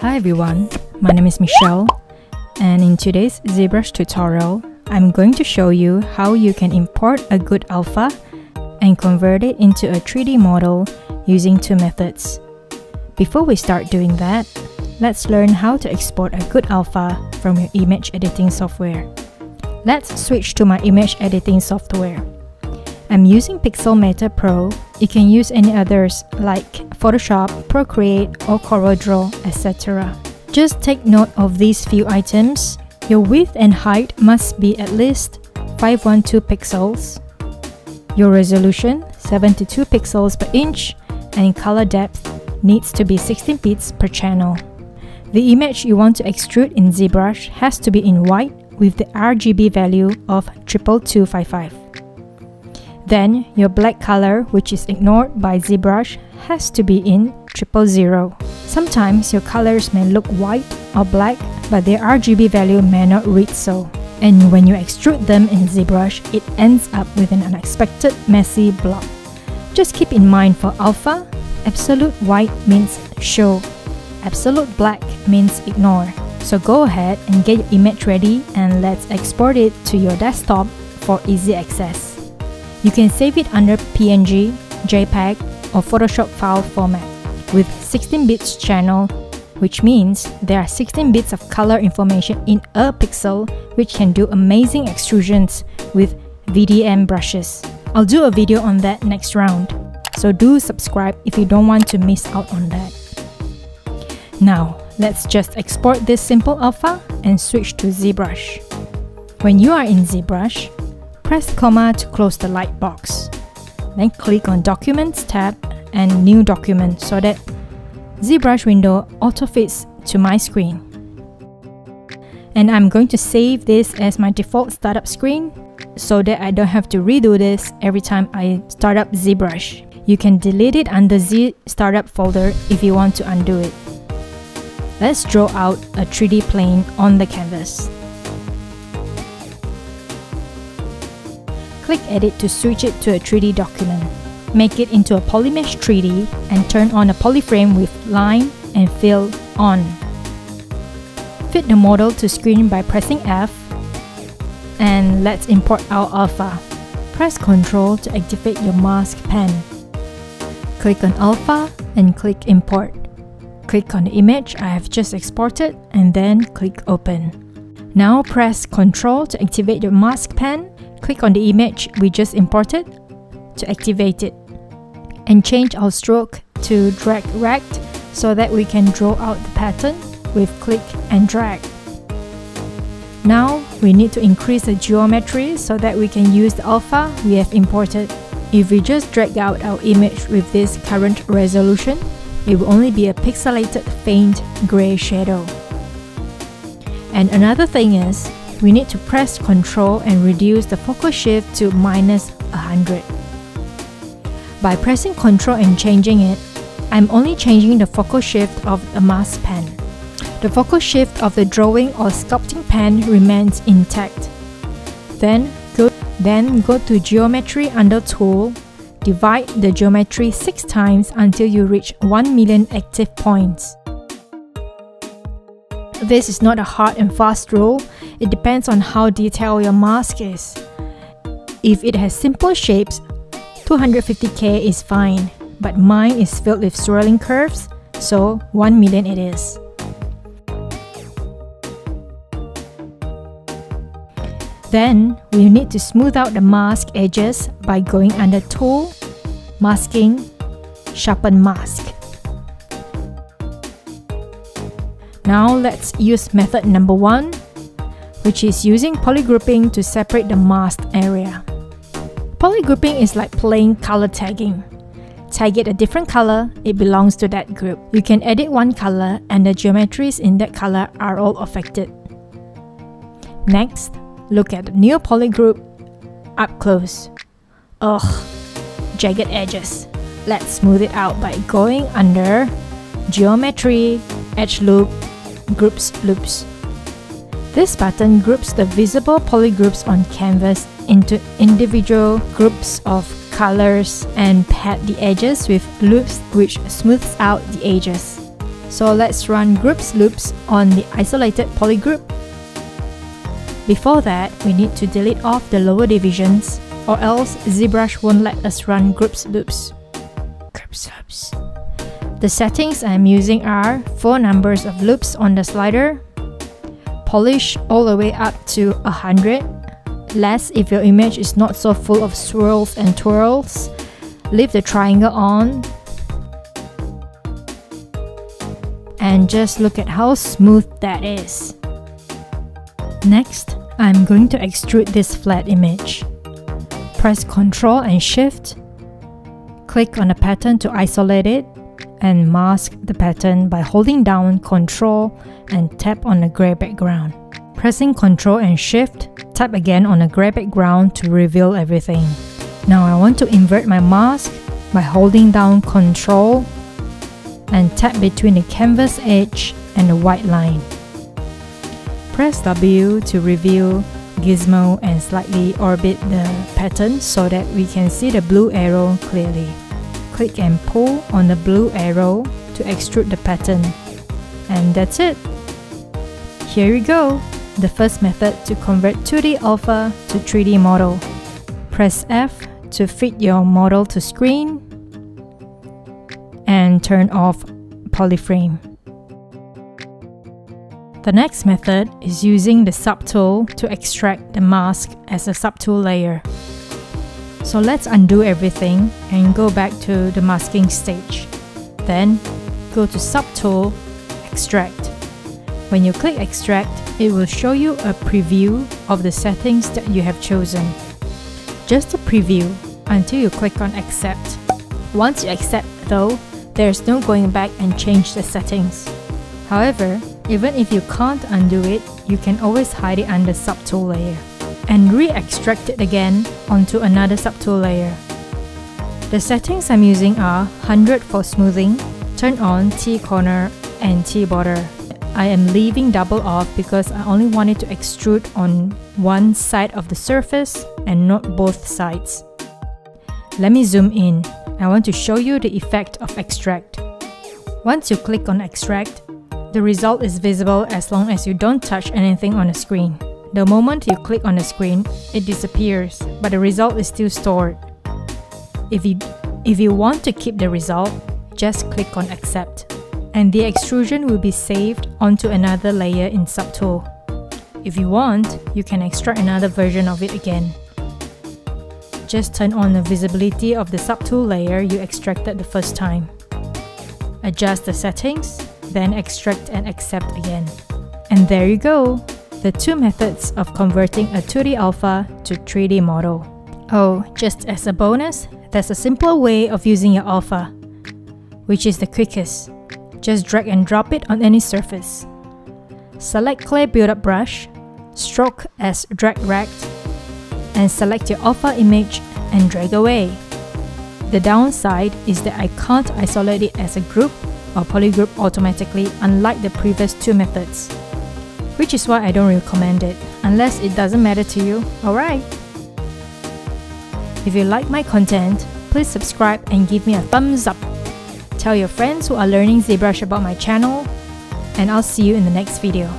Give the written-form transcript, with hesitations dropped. Hi everyone, my name is Michelle, and in today's ZBrush tutorial, I'm going to show you how you can import a good alpha and convert it into a 3D model using two methods. Before we start doing that, let's learn how to export a good alpha from your image editing software. Let's switch to my image editing software. I'm using Pixelmator Pro. You can use any others like Photoshop, Procreate, or Corel Draw, etc. Just take note of these few items. Your width and height must be at least 512 pixels. Your resolution 72 pixels per inch, and color depth needs to be 16 bits per channel. The image you want to extrude in ZBrush has to be in white with the RGB value of 22255. Then your black color, which is ignored by ZBrush, has to be in 000. Sometimes your colors may look white or black, but their RGB value may not read so. And when you extrude them in ZBrush, it ends up with an unexpected messy blob. Just keep in mind for alpha, absolute white means show, absolute black means ignore. So go ahead and get your image ready, and let's export it to your desktop for easy access. You can save it under PNG, JPEG, or Photoshop file format with 16 bits channel, which means there are 16 bits of color information in a pixel, which can do amazing extrusions with VDM brushes. I'll do a video on that next round, so do subscribe if you don't want to miss out on that. Now, let's just export this simple alpha and switch to ZBrush. When you are in ZBrush, press comma to close the light box. Then click on Documents tab and New Document so that ZBrush window auto-fits to my screen. And I'm going to save this as my default startup screen so that I don't have to redo this every time I start up ZBrush. You can delete it under ZStartup folder if you want to undo it. Let's draw out a 3D plane on the canvas. Click Edit to switch it to a 3D document. Make it into a Polymesh 3D and turn on a polyframe with Line and Fill on. Fit the model to screen by pressing F, and let's import our alpha. Press Ctrl to activate your mask pen. Click on Alpha and click Import. Click on the image I have just exported and then click Open. Now press Ctrl to activate your mask pen, click on the image we just imported to activate it, and change our stroke to drag rect so that we can draw out the pattern with click and drag. Now we need to increase the geometry so that we can use the alpha we have imported. If we just drag out our image with this current resolution, it will only be a pixelated faint grey shadow. And another thing is, we need to press Ctrl and reduce the focus shift to -100. By pressing Ctrl and changing it, I'm only changing the focus shift of the mask pen. The focus shift of the drawing or sculpting pen remains intact. Then go to Geometry under Tool. Divide the geometry 6 times until you reach 1 million active points. This is not a hard and fast rule, it depends on how detailed your mask is. If it has simple shapes, 250K is fine, but mine is filled with swirling curves, so 1 million it is. Then, we need to smooth out the mask edges by going under Tool, Masking, Sharpen Mask. Now let's use method number 1, which is using polygrouping to separate the masked area. Polygrouping is like plain color tagging. Tag it a different color, it belongs to that group. You can edit one color and the geometries in that color are all affected. Next, look at the new polygroup up close. Ugh, jagged edges. Let's smooth it out by going under Geometry, Edge Loop, Groups Loops. This button groups the visible polygroups on canvas into individual groups of colors and pad the edges with loops, which smooths out the edges. So let's run groups loops on the isolated polygroup. Before that, we need to delete off the lower divisions, or else ZBrush won't let us run groups loops. The settings I'm using are 4 numbers of loops on the slider, polish all the way up to 100, less if your image is not so full of swirls and twirls, leave the triangle on, and just look at how smooth that is. Next, I'm going to extrude this flat image. Press Ctrl and Shift, click on the pattern to isolate it, and mask the pattern by holding down Ctrl and tap on the grey background. Pressing Ctrl and Shift, tap again on the grey background to reveal everything. Now I want to invert my mask by holding down Ctrl and tap between the canvas edge and the white line. Press W to reveal, gizmo and slightly orbit the pattern so that we can see the blue arrow clearly. Click and pull on the blue arrow to extrude the pattern. And that's it! Here we go! The first method to convert 2D alpha to 3D model. Press F to fit your model to screen and turn off Polyframe. The next method is using the Subtool to extract the mask as a Subtool layer. So let's undo everything and go back to the masking stage. Then go to Subtool, Extract. When you click Extract, it will show you a preview of the settings that you have chosen. Just a preview until you click on Accept. Once you accept though, there's no going back and change the settings. However, even if you can't undo it, you can always hide it under Subtool layer and re-extract it again onto another Subtool layer. The settings I'm using are 100 for smoothing, turn on T-corner and T-border. I am leaving double off because I only wanted to extrude on one side of the surface and not both sides. Let me zoom in. I want to show you the effect of extract. Once you click on extract, the result is visible as long as you don't touch anything on the screen. The moment you click on the screen, it disappears, but the result is still stored. If you want to keep the result, just click on Accept, and the extrusion will be saved onto another layer in Subtool. If you want, you can extract another version of it again. Just turn on the visibility of the Subtool layer you extracted the first time. Adjust the settings, then extract and accept again. And there you go! The two methods of converting a 2D alpha to 3D model. Oh, just as a bonus, there's a simpler way of using your alpha, which is the quickest. Just drag and drop it on any surface. Select Clay Buildup brush, stroke as drag rect, and select your alpha image and drag away. The downside is that I can't isolate it as a group or polygroup automatically, unlike the previous two methods, which is why I don't recommend it, unless it doesn't matter to you, alright? If you like my content, please subscribe and give me a thumbs up. Tell your friends who are learning ZBrush about my channel, and I'll see you in the next video.